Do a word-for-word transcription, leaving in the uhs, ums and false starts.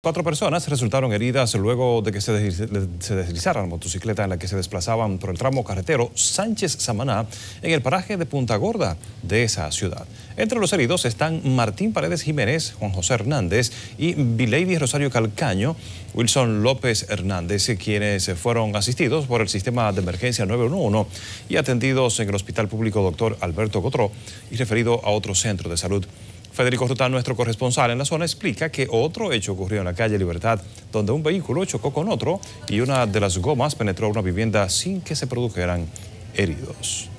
Cuatro personas resultaron heridas luego de que se deslizara la motocicleta en la que se desplazaban por el tramo carretero Sánchez-Samaná en el paraje de Punta Gorda de esa ciudad. Entre los heridos están Martín Paredes Jiménez, Juan José Hernández y Vileidi Rosario Calcaño, Wilson López Hernández, quienes fueron asistidos por el sistema de emergencia nueve uno uno y atendidos en el Hospital Público Doctor Alberto Cotró y referido a otro centro de salud. Federico Rután, nuestro corresponsal en la zona, explica que otro hecho ocurrió en la calle Libertad, donde un vehículo chocó con otro y una de las gomas penetró una vivienda sin que se produjeran heridos.